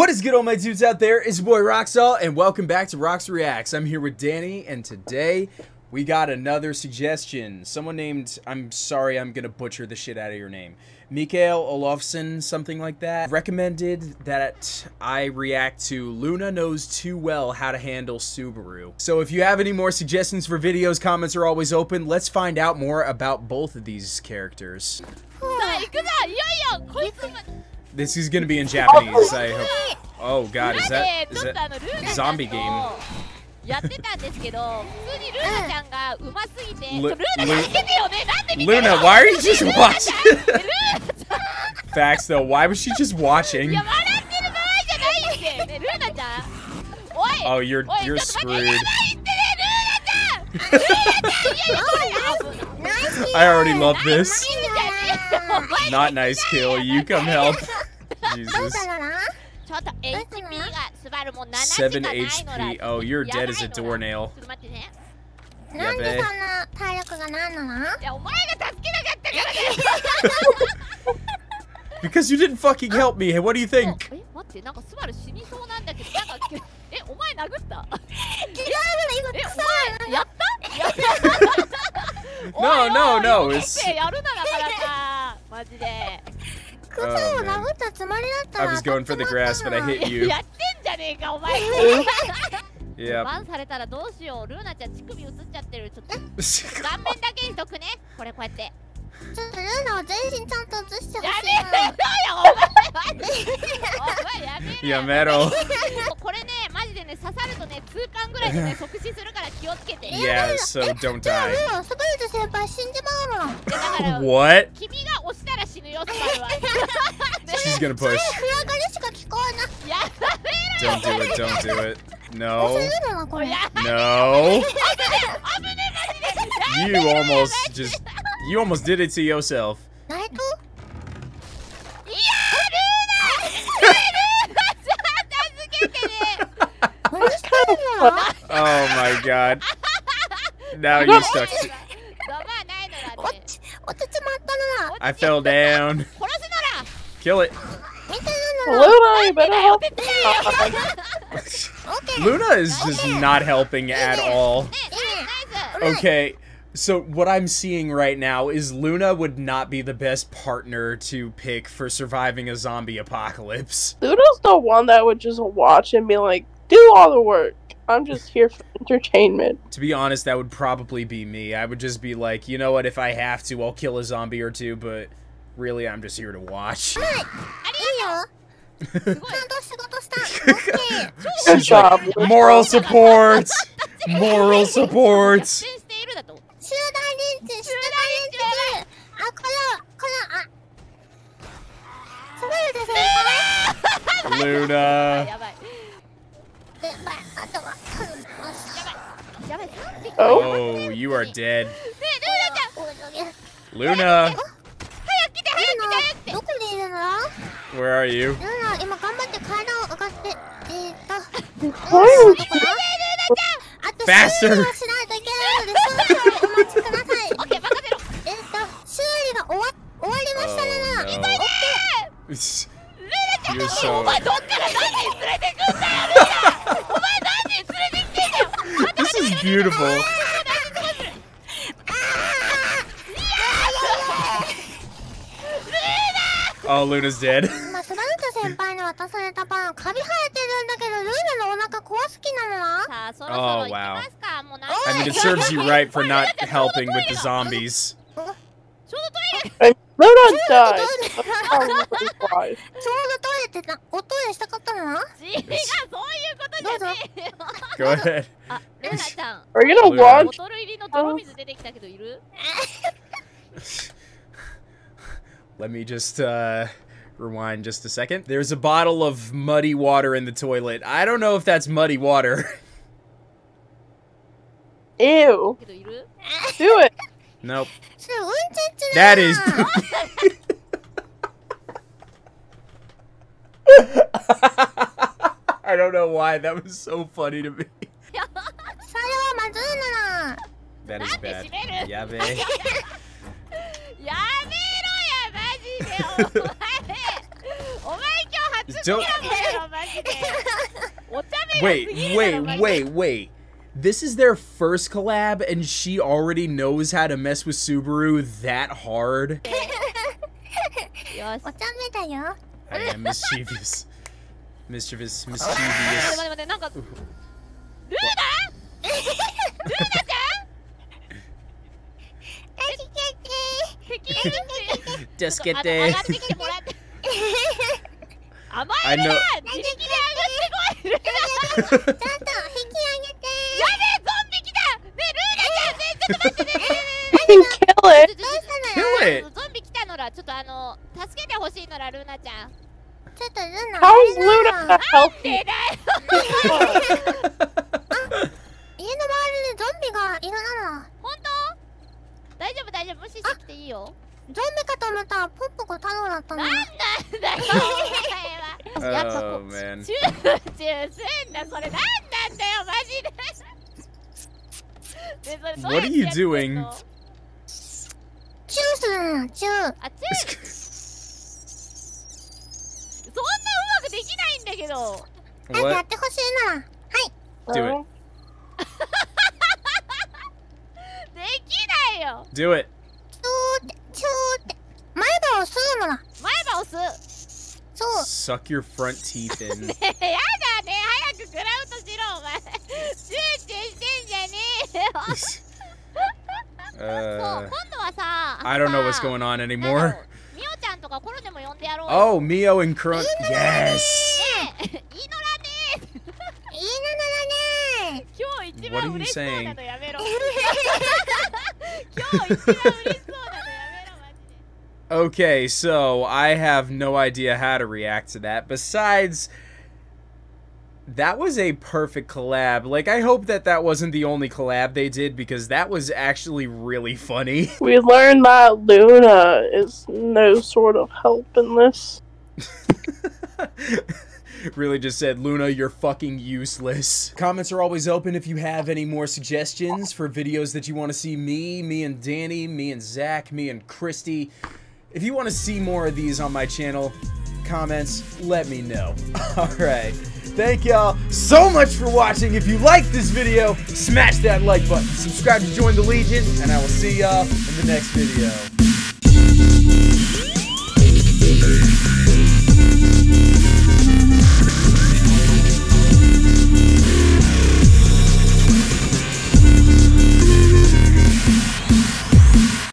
What is good, all my dudes out there? It's your boy Roxalt, and welcome back to Rox Reacts. I'm here with Danny, and today we got another suggestion. Someone named, I'm sorry, I'm gonna butcher the shit out of your name, Mikael Olofsson, something like that, recommended that I react to Luna Knows Too Well How to Handle Subaru. So if you have any more suggestions for videos, comments are always open. Let's find out more about both of these characters. This is gonna be in Japanese, I hope. Oh god, is that zombie game? Luna, why are you just watching? Facts though, why was she just watching? Oh, you're screwed. I already love this. Not nice kill, you come help. Jesus. 7 HP. Oh, you're dead as a doornail. Because you didn't fucking help me. What do you think? No. It's... Oh, man. I was going for the grass, but I hit you. Yeah. Yeah, metal. Yeah, so don't die. What? She's gonna push. Don't do it, don't do it. No. No. You almost did it to yourself. Oh my god. Now you stuck. I fell down. Kill it. Luna, you better help. Luna is just not helping at all. Okay, so what I'm seeing right now is Luna would not be the best partner to pick for surviving a zombie apocalypse. Luna's the one that would just watch and be like, do all the work. I'm just here for entertainment. To be honest, that would probably be me. I would just be like, you know what, if I have to, I'll kill a zombie or two, but... really, I'm just here to watch. She's like, moral support! Moral support! Luna. Oh, you are dead. Luna. Where are you? Faster! You're so... This is beautiful. Oh, Luna's dead. Oh, wow. I mean, it serves you right for not helping with the zombies. Luna died. Go ahead. Are you gonna watch? Let me just rewind just a second. There's a bottle of muddy water in the toilet. I don't know if that's muddy water. Ew. Do it. Nope. That is. I don't know why that was so funny to me. That is bad. Yabe. Yabe. Don't. Wait. This is their first collab, and she already knows how to mess with Subaru that hard. I am mischievous. Mischievous. Luna! I know. Kill it. How's Luna healthy? Oh, man. What are you doing? What? Do it. Do it. Suck your front teeth in. I don't know what's going on anymore. Oh, Mio and Crunch. Yes! What are you saying? Okay, so I have no idea how to react to that. Besides, that was a perfect collab. Like, I hope that that wasn't the only collab they did, because that was actually really funny. We learned that Luna is no sort of help in this. Really just said, Luna, you're fucking useless. Comments are always open if you have any more suggestions for videos that you want to see me and Danny, me and Zach, me and Christy. If you want to see more of these on my channel, comments, let me know. Alright, thank y'all so much for watching. If you liked this video, smash that like button, subscribe to join the Legion, and I will see y'all in the next video.